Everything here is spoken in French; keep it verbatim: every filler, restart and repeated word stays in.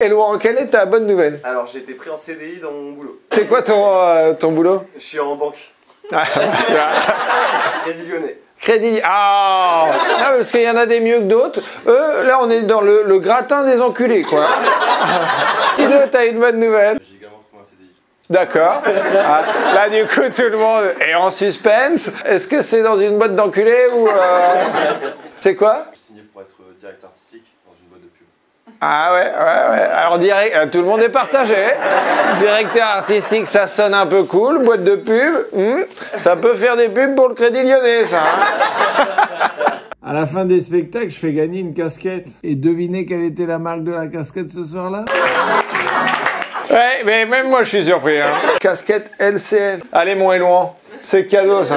Et Laurent, quelle est ta bonne nouvelle? Alors, j'ai été pris en C D I dans mon boulot. C'est quoi ton, euh, ton boulot? Je suis en banque. Crédit Lyonnais. Crédit. Ah, ah parce qu'il y en a des mieux que d'autres. Eux, là, on est dans le, le gratin des enculés, quoi. Ido, t'as une bonne nouvelle? J'ai également trouvé un C D I. D'accord. Ah, là, du coup, tout le monde est en suspense. Est-ce que c'est dans une boîte d'enculés ou... Euh... C'est quoi? Je suis signé pour être directeur artistique dans une boîte de pub. Ah ouais, ouais, ouais. Alors direct, tout le monde est partagé. Directeur artistique, ça sonne un peu cool. Boîte de pub, hmm, ça peut faire des pubs pour le Crédit Lyonnais, ça. Hein. À la fin des spectacles, je fais gagner une casquette. Et devinez quelle était la marque de la casquette ce soir-là? Ouais, mais même moi, je suis surpris. Hein. Casquette L C L. Allez, mon Éloin, c'est cadeau, ça.